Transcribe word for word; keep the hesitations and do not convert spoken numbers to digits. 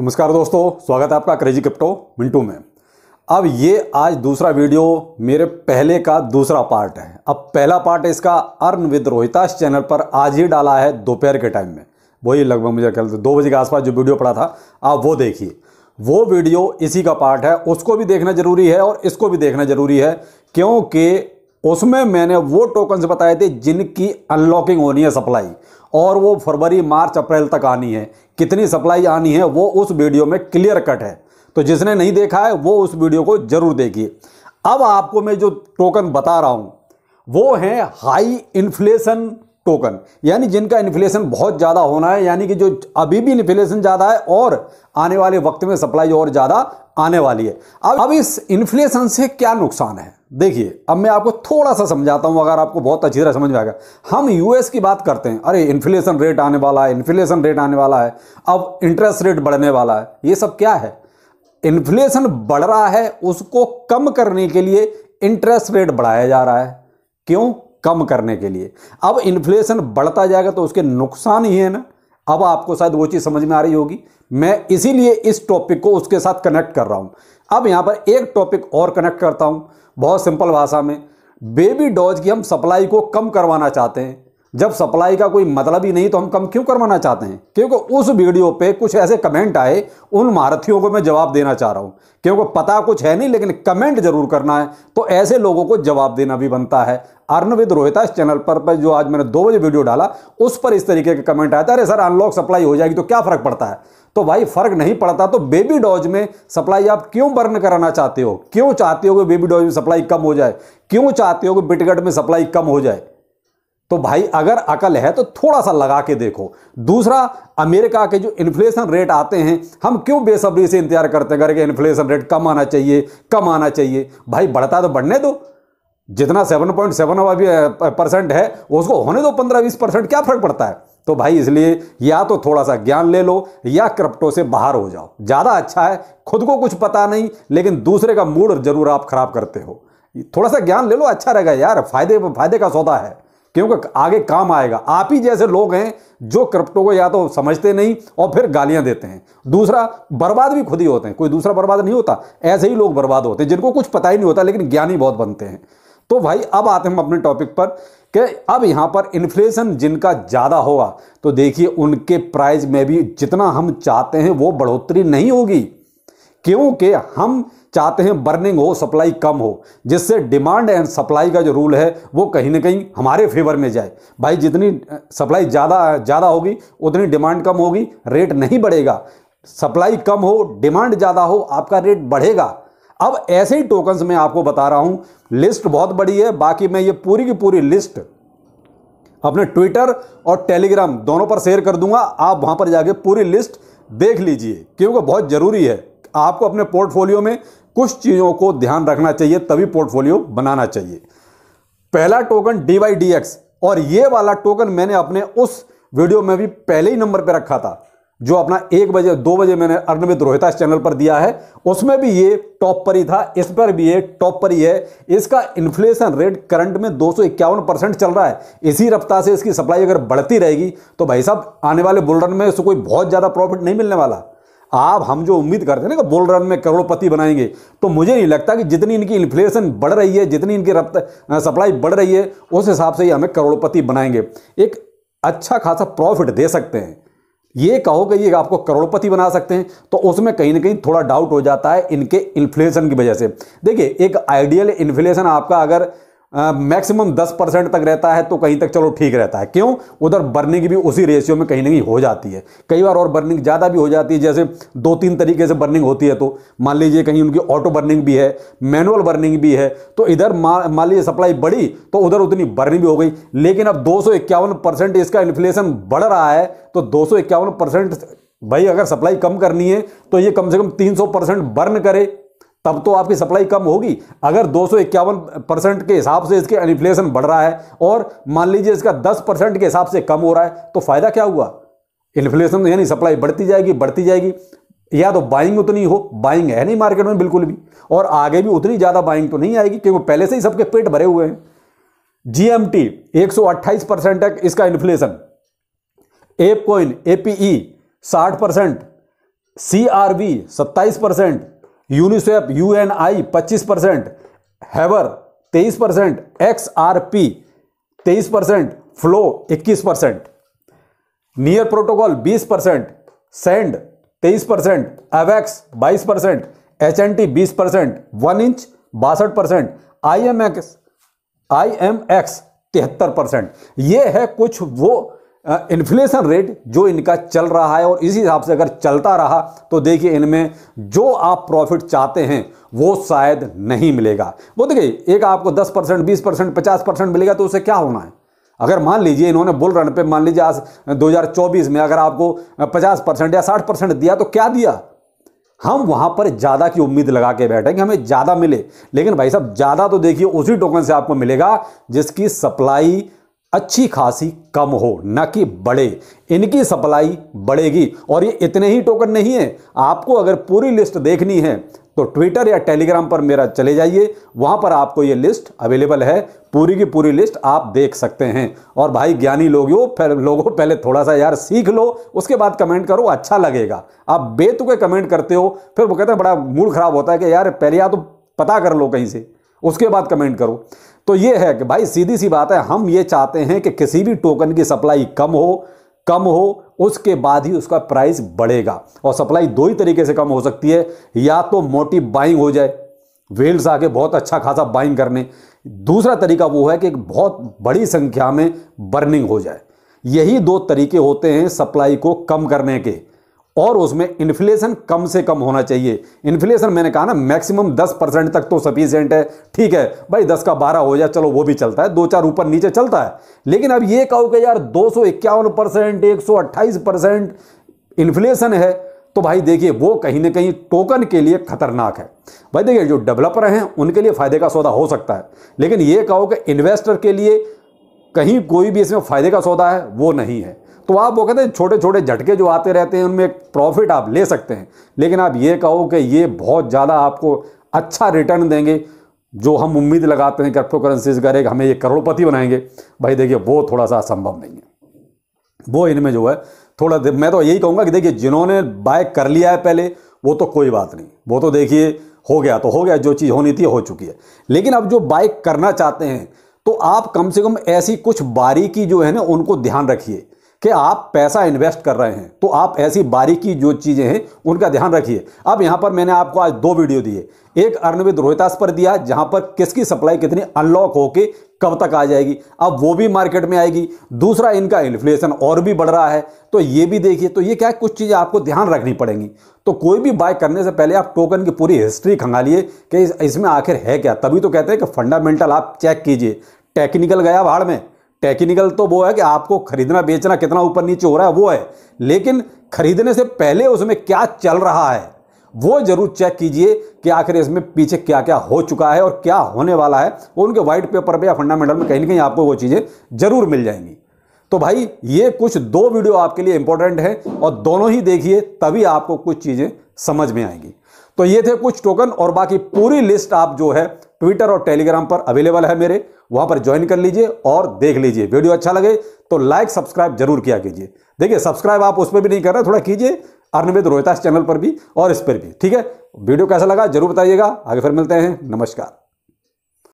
नमस्कार दोस्तों, स्वागत है आपका क्रेजी क्रिप्टो मिंटू में। अब ये आज दूसरा वीडियो मेरे पहले का दूसरा पार्ट है। अब पहला पार्ट इसका अर्न विद रोहिताश चैनल पर आज ही डाला है दोपहर के टाइम में, वही लगभग मुझे कल दो बजे के आसपास जो वीडियो पड़ा था, आप वो देखिए। वो वीडियो इसी का पार्ट है, उसको भी देखना ज़रूरी है और इसको भी देखना ज़रूरी है, क्योंकि उसमें मैंने वो टोकन्स बताए थे जिनकी अनलॉकिंग होनी है सप्लाई, और वो फरवरी मार्च अप्रैल तक आनी है। कितनी सप्लाई आनी है वो उस वीडियो में क्लियर कट है, तो जिसने नहीं देखा है वो उस वीडियो को जरूर देखिए। अब आपको मैं जो टोकन बता रहा हूँ वो है हाई इन्फ्लेशन टोकन, यानी जिनका इन्फ्लेशन बहुत ज़्यादा होना है, यानी कि जो अभी भी इन्फ्लेशन ज़्यादा है और आने वाले वक्त में सप्लाई और ज़्यादा आने वाली है। अब अब इस इन्फ्लेशन से क्या नुकसान है देखिए, अब मैं आपको थोड़ा सा समझाता हूं, अगर आपको बहुत अच्छी तरह समझ में आएगा। हम यूएस की बात करते हैं, अरे इन्फ्लेशन रेट आने वाला है, इन्फ्लेशन रेट आने वाला है, अब इंटरेस्ट रेट बढ़ने वाला है, ये सब क्या है? इन्फ्लेशन बढ़ रहा है, उसको कम करने के लिए इंटरेस्ट रेट बढ़ाया जा रहा है। क्यों? कम करने के लिए। अब इन्फ्लेशन बढ़ता जाएगा तो उसके नुकसान ही है ना। अब आपको शायद वो चीज़ समझ में आ रही होगी, मैं इसीलिए इस टॉपिक को उसके साथ कनेक्ट कर रहा हूँ। अब यहाँ पर एक टॉपिक और कनेक्ट करता हूँ बहुत सिंपल भाषा में। बेबी डॉज की हम सप्लाई को कम करवाना चाहते हैं, जब सप्लाई का कोई मतलब ही नहीं तो हम कम क्यों करवाना चाहते हैं? क्योंकि उस वीडियो पे कुछ ऐसे कमेंट आए, उन महारथियों को मैं जवाब देना चाह रहा हूँ, क्योंकि पता कुछ है नहीं लेकिन कमेंट जरूर करना है, तो ऐसे लोगों को जवाब देना भी बनता है। अर्न विद रोहिताश चैनल पर, पर जो आज मैंने दो बजे वीडियो डाला उस पर इस तरीके के कमेंट आया था, अरे सर अनलॉक सप्लाई हो जाएगी तो क्या फ़र्क पड़ता है? तो भाई फ़र्क नहीं पड़ता। तो बेबी डॉज में सप्लाई आप क्यों बर्न कराना चाहते हो? क्यों चाहते हो कि बेबी डॉज में सप्लाई कम हो जाए? क्यों चाहते हो कि बिटगट में सप्लाई कम हो जाए? तो भाई अगर अकल है तो थोड़ा सा लगा के देखो। दूसरा, अमेरिका के जो इन्फ्लेशन रेट आते हैं, हम क्यों बेसब्री से इंतजार करते हैं कि इन्फ्लेशन रेट कम आना चाहिए कम आना चाहिए? भाई बढ़ता तो बढ़ने दो, जितना सेवन पॉइंट सेवन अभी परसेंट है उसको होने दो पंद्रह बीस परसेंट, क्या फर्क पड़ता है? तो भाई इसलिए या तो थोड़ा सा ज्ञान ले लो या क्रिप्टो से बाहर हो जाओ, ज़्यादा अच्छा है। खुद को कुछ पता नहीं लेकिन दूसरे का मूड जरूर आप खराब करते हो। थोड़ा सा ज्ञान ले लो, अच्छा रहेगा यार, फायदे फायदे का सौदा है, क्योंकि आगे काम आएगा। आप ही जैसे लोग हैं जो क्रिप्टो को या तो समझते नहीं और फिर गालियां देते हैं, दूसरा बर्बाद भी खुद ही होते हैं, कोई दूसरा बर्बाद नहीं होता, ऐसे ही लोग बर्बाद होते हैं जिनको कुछ पता ही नहीं होता लेकिन ज्ञानी बहुत बनते हैं। तो भाई अब आते हैं हम अपने टॉपिक पर कि अब यहाँ पर इन्फ्लेशन जिनका ज़्यादा होगा तो देखिए उनके प्राइस में भी जितना हम चाहते हैं वो बढ़ोतरी नहीं होगी, क्योंकि हम चाहते हैं बर्निंग हो, सप्लाई कम हो, जिससे डिमांड एंड सप्लाई का जो रूल है वो कहीं ना कहीं हमारे फेवर में जाए। भाई जितनी सप्लाई ज़्यादा ज़्यादा होगी उतनी डिमांड कम होगी, रेट नहीं बढ़ेगा। सप्लाई कम हो, डिमांड ज़्यादा हो, आपका रेट बढ़ेगा। अब ऐसे ही टोकन्स मैं आपको बता रहा हूँ, लिस्ट बहुत बड़ी है, बाकी मैं ये पूरी की पूरी लिस्ट अपने ट्विटर और टेलीग्राम दोनों पर शेयर कर दूंगा, आप वहाँ पर जाके पूरी लिस्ट देख लीजिए, क्योंकि बहुत ज़रूरी है। आपको अपने पोर्टफोलियो में कुछ चीज़ों को ध्यान रखना चाहिए, तभी पोर्टफोलियो बनाना चाहिए। पहला token D Y D X, और ये वाला टोकन मैंने अपने उस वीडियो में भी पहले ही नंबर पे रखा था जो अपना एक बजे दो बजे मैंने अर्न विद रोहिताश चैनल पर दिया है, उसमें भी ये टॉप पर ही था, इस पर भी ये टॉप पर ही है। इसका इन्फ्लेशन रेट करंट में दो सौ इक्यावन परसेंट चल रहा है, इसी रफ्तार से इसकी सप्लाई अगर बढ़ती रहेगी तो भाई साहब आने वाले बुल रन में इसको कोई बहुत ज़्यादा प्रॉफिट नहीं मिलने वाला। आप हम जो उम्मीद करते हैं ना कि बुल रन में करोड़पति बनाएंगे, तो मुझे नहीं लगता कि जितनी इनकी इन्फ्लेशन बढ़ रही है, जितनी इनकी रफ्तार सप्लाई बढ़ रही है, उस हिसाब से ही हमें करोड़पति बनाएंगे। एक अच्छा खासा प्रॉफिट दे सकते हैं, ये कहो कि ये आपको करोड़पति बना सकते हैं, तो उसमें कहीं ना कहीं थोड़ा डाउट हो जाता है इनके इन्फ्लेशन की वजह से। देखिए एक आइडियल इन्फ्लेशन आपका अगर मैक्सिमम दस परसेंट तक रहता है तो कहीं तक चलो ठीक रहता है, क्यों? उधर बर्निंग भी उसी रेशियो में कहीं ना कहीं हो जाती है, कई बार और बर्निंग ज़्यादा भी हो जाती है। जैसे दो तीन तरीके से बर्निंग होती है, तो मान लीजिए कहीं उनकी ऑटो बर्निंग भी है, मैनुअल बर्निंग भी है, तो इधर मान लीजिए सप्लाई बढ़ी तो उधर उतनी बर्निंग भी हो गई। लेकिन अब दो सौ इक्यावन परसेंट इसका इन्फ्लेशन बढ़ रहा है, तो दो सौ इक्यावन परसेंट भाई अगर सप्लाई कम करनी है तो ये कम से कम तीन सौ परसेंट बर्न करे, तब तो आपकी सप्लाई कम होगी। अगर दो सौ इक्यावन परसेंट के हिसाब से इसके इन्फ्लेशन बढ़ रहा है और मान लीजिए इसका दस परसेंट के हिसाब से कम हो रहा है, तो फायदा क्या हुआ? इन्फ्लेशन यानी सप्लाई बढ़ती जाएगी बढ़ती जाएगी, या तो बाइंग उतनी हो, बाइंग है नहीं मार्केट में बिल्कुल भी, और आगे भी उतनी ज़्यादा बाइंग तो नहीं आएगी क्योंकि पहले से ही सबके पेट भरे हुए हैं। जी एम टी एक सौ अट्ठाईस परसेंट है इसका inflation, ApeCoin A P E साठ परसेंट, सी आर बी सत्ताईस percent, Uniswap U N I पच्चीस परसेंट, हैवर तेईस परसेंट, एक्स आर पी तेईस परसेंट, फ्लो इक्कीस परसेंट, नियर प्रोटोकॉल बीस परसेंट, सैंड तेईस परसेंट, एवेक्स बाईस परसेंट, एच एन टी बीस परसेंट, वन इंच बासठ percent, I M X I M X तिहत्तर परसेंट। ये है कुछ वो इन्फ्लेशन रेट जो इनका चल रहा है, और इसी हिसाब से अगर चलता रहा तो देखिए इनमें जो आप प्रॉफिट चाहते हैं वो शायद नहीं मिलेगा। वो देखिए एक आपको दस परसेंट, बीस परसेंट, पचास परसेंट मिलेगा तो उससे क्या होना है। अगर मान लीजिए इन्होंने बुल रन पे मान लीजिए आज दो हज़ार चौबीस में अगर आपको पचास परसेंट या साठ परसेंट दिया तो क्या दिया, हम वहां पर ज़्यादा की उम्मीद लगा के बैठे कि हमें ज़्यादा मिले। लेकिन भाई साहब ज़्यादा तो देखिए उसी टोकन से आपको मिलेगा जिसकी सप्लाई अच्छी खासी कम हो, न कि बढ़े। इनकी सप्लाई बढ़ेगी, और ये इतने ही टोकन नहीं है। आपको अगर पूरी लिस्ट देखनी है तो ट्विटर या टेलीग्राम पर मेरा चले जाइए, वहाँ पर आपको ये लिस्ट अवेलेबल है, पूरी की पूरी लिस्ट आप देख सकते हैं। और भाई ज्ञानी लोगों पहले थोड़ा सा यार सीख लो, उसके बाद कमेंट करो, अच्छा लगेगा। आप बेतुके कमेंट करते हो, फिर वो कहते हैं बड़ा मूड ख़राब होता है कि यार पहले या तो पता कर लो कहीं से, उसके बाद कमेंट करो। तो ये है कि भाई सीधी सी बात है, हम ये चाहते हैं कि किसी भी टोकन की सप्लाई कम हो, कम हो उसके बाद ही उसका प्राइस बढ़ेगा। और सप्लाई दो ही तरीके से कम हो सकती है, या तो मोटी बाइंग हो जाए, वेल्स आके बहुत अच्छा खासा बाइंग करने, दूसरा तरीका वो है कि एक बहुत बड़ी संख्या में बर्निंग हो जाए। यही दो तरीके होते हैं सप्लाई को कम करने के, और उसमें इन्फ्लेशन कम से कम होना चाहिए। इन्फ्लेशन मैंने कहा ना मैक्सिमम दस परसेंट तक तो सफिशिएंट है, ठीक है भाई दस का बारह हो जाए चलो वो भी चलता है, दो चार ऊपर नीचे चलता है। लेकिन अब ये कहो कि यार दो सौ इक्यावन परसेंट एक सौ अट्ठाईस परसेंट इन्फ्लेशन है, तो भाई देखिए वो कहीं ना कहीं टोकन के लिए खतरनाक है। भाई देखिए जो डेवलपर हैं उनके लिए फ़ायदे का सौदा हो सकता है, लेकिन ये कहो कि इन्वेस्टर के लिए कहीं कोई भी इसमें फ़ायदे का सौदा है वो नहीं है। तो आप वो कहते हैं छोटे छोटे झटके जो आते रहते हैं उनमें एक प्रॉफिट आप ले सकते हैं, लेकिन आप ये कहो कि ये बहुत ज़्यादा आपको अच्छा रिटर्न देंगे जो हम उम्मीद लगाते हैं क्रिप्टो करेंसीज करेगा, हमें ये करोड़पति बनाएंगे, भाई देखिए वो थोड़ा सा संभव नहीं है। वो इनमें जो है थोड़ा, मैं तो यही कहूँगा कि देखिए जिन्होंने बाय कर लिया है पहले वो तो कोई बात नहीं, वो तो देखिए हो गया तो हो गया, जो चीज़ होनी थी हो चुकी है। लेकिन अब जो बाय करना चाहते हैं तो आप कम से कम ऐसी कुछ बारीकी जो है ना उनको ध्यान रखिए कि आप पैसा इन्वेस्ट कर रहे हैं, तो आप ऐसी बारीकी जो चीज़ें हैं उनका ध्यान रखिए। अब यहाँ पर मैंने आपको आज दो वीडियो दिए, एक अर्न विद रोहिताश पर दिया जहाँ पर किसकी सप्लाई कितनी अनलॉक होके कब तक आ जाएगी, अब वो भी मार्केट में आएगी। दूसरा इनका इन्फ्लेशन और भी बढ़ रहा है, तो ये भी देखिए। तो ये क्या है, कुछ चीज़ें आपको ध्यान रखनी पड़ेंगी। तो कोई भी बाय करने से पहले आप टोकन की पूरी हिस्ट्री खंगालिए कि इसमें आखिर है क्या। तभी तो कहते हैं कि फंडामेंटल आप चेक कीजिए। टेक्निकल गया भाड़ में, टेक्निकल तो वो है कि आपको खरीदना बेचना कितना ऊपर नीचे हो रहा है वो है, लेकिन खरीदने से पहले उसमें क्या चल रहा है वो जरूर चेक कीजिए कि आखिर इसमें पीछे क्या क्या हो चुका है और क्या होने वाला है। वो उनके वाइट पेपर पे या फंडामेंटल में कहीं ना कहीं आपको वो चीज़ें जरूर मिल जाएंगी। तो भाई ये कुछ दो वीडियो आपके लिए इंपॉर्टेंट है, और दोनों ही देखिए तभी आपको कुछ चीज़ें समझ में आएंगी। तो ये थे कुछ टोकन, और बाकी पूरी लिस्ट आप जो है ट्विटर और टेलीग्राम पर अवेलेबल है मेरे, वहां पर ज्वाइन कर लीजिए और देख लीजिए। वीडियो अच्छा लगे तो लाइक सब्सक्राइब जरूर किया कीजिए। देखिए सब्सक्राइब आप उस पर भी नहीं कर रहे, थोड़ा कीजिए अर्न विद रोहिताश चैनल पर भी और इस पर भी, ठीक है। वीडियो कैसा लगा जरूर बताइएगा। आगे फिर मिलते हैं, नमस्कार।